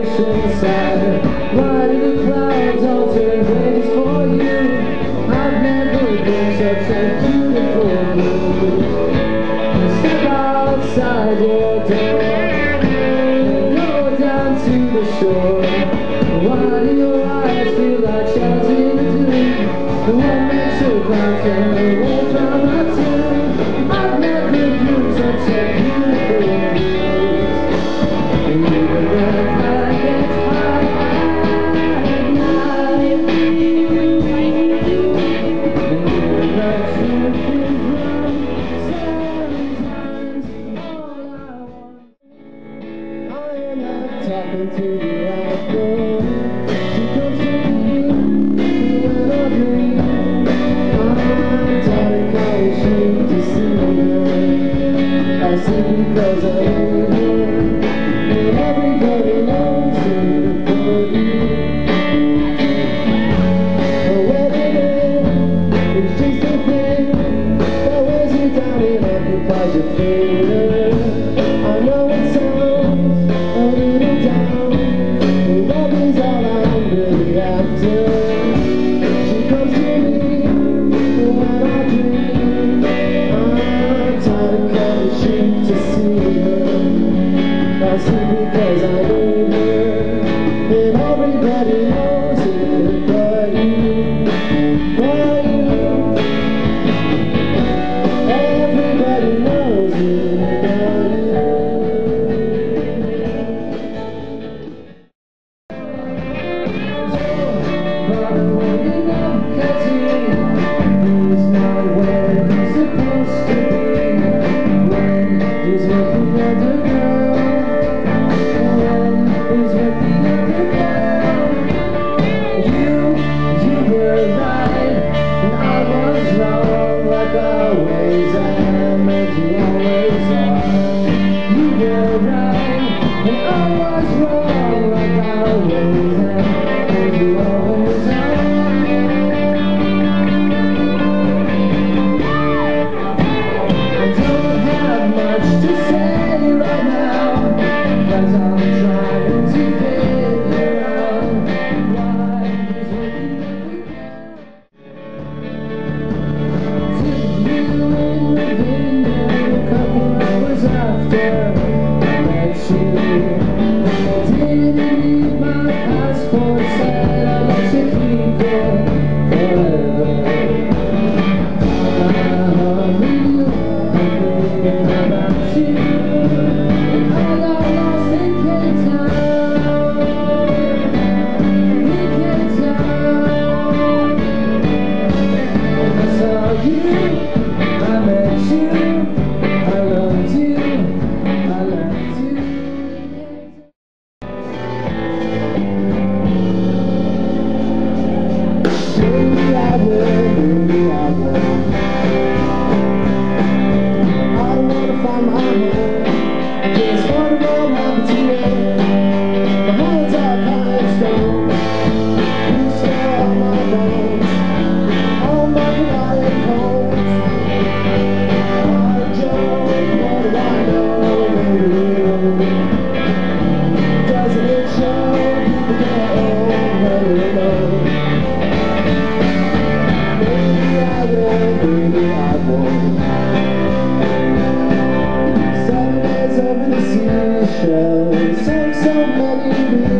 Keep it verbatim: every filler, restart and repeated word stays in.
ocean side, why do the clouds all turn reds for you? I've never been such a beautiful blue. Step outside your door, go down to the shore. Why do your eyes feel like shouting to do? What makes your clouds turn away from my tune? I've never been such a beautiful blue. Talking to you out there, she comes to me, she went up me. I'm tired of calling you to see me. I see you cause I live here, and everybody knows you for you. But where they it's just a thing that wears you down and occupies your fear. I know it's all. Because I need her, and everybody knows it but you, but you. Everybody knows it but you. But I'm waiting up at you. It's not where I'm supposed to be. When is with the other girl? Show so, so many